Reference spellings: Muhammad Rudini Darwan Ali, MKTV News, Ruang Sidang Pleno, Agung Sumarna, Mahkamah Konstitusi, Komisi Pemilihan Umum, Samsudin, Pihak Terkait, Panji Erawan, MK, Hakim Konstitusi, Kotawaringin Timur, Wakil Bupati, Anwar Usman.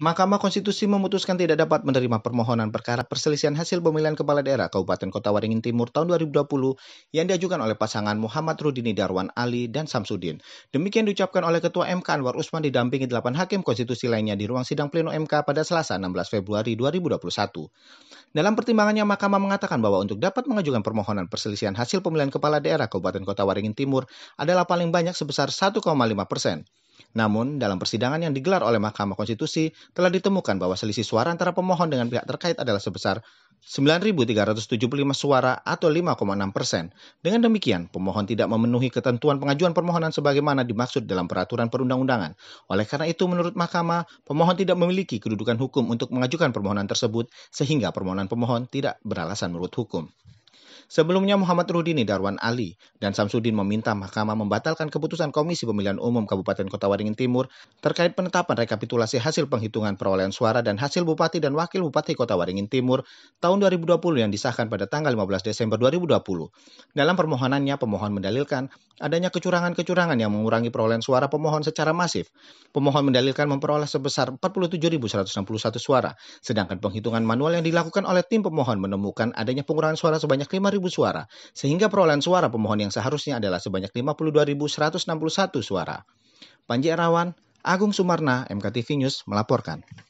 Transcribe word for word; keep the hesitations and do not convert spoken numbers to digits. Mahkamah Konstitusi memutuskan tidak dapat menerima permohonan perkara perselisihan hasil pemilihan kepala daerah Kabupaten Kotawaringin Timur tahun dua ribu dua puluh yang diajukan oleh pasangan Muhammad Rudini Darwan Ali dan Samsudin. Demikian diucapkan oleh Ketua M K Anwar Usman didampingi delapan hakim konstitusi lainnya di ruang sidang pleno M K pada Selasa enam belas Februari dua ribu dua puluh satu. Dalam pertimbangannya, Mahkamah mengatakan bahwa untuk dapat mengajukan permohonan perselisihan hasil pemilihan kepala daerah Kabupaten Kotawaringin Timur adalah paling banyak sebesar satu koma lima persen. Namun, dalam persidangan yang digelar oleh Mahkamah Konstitusi telah ditemukan bahwa selisih suara antara pemohon dengan pihak terkait adalah sebesar sembilan ribu tiga ratus tujuh puluh lima suara atau lima koma enam persen. Dengan demikian, pemohon tidak memenuhi ketentuan pengajuan permohonan sebagaimana dimaksud dalam peraturan perundang-undangan. Oleh karena itu, menurut Mahkamah, pemohon tidak memiliki kedudukan hukum untuk mengajukan permohonan tersebut sehingga permohonan pemohon tidak beralasan menurut hukum. Sebelumnya, Muhammad Rudini Darwan Ali dan Samsudin meminta Mahkamah membatalkan keputusan Komisi Pemilihan Umum Kabupaten Kotawaringin Timur terkait penetapan rekapitulasi hasil penghitungan perolehan suara dan hasil Bupati dan Wakil Bupati Kotawaringin Timur tahun dua ribu dua puluh yang disahkan pada tanggal lima belas Desember dua ribu dua puluh. Dalam permohonannya, pemohon mendalilkan adanya kecurangan-kecurangan yang mengurangi perolehan suara pemohon secara masif. Pemohon mendalilkan memperoleh sebesar empat puluh tujuh ribu seratus enam puluh satu suara, sedangkan penghitungan manual yang dilakukan oleh tim pemohon menemukan adanya pengurangan suara sebanyak lima ribu suara, sehingga perolehan suara pemohon yang seharusnya adalah sebanyak lima puluh dua ribu seratus enam puluh satu suara. Panji Erawan, Agung Sumarna, M K T V News melaporkan.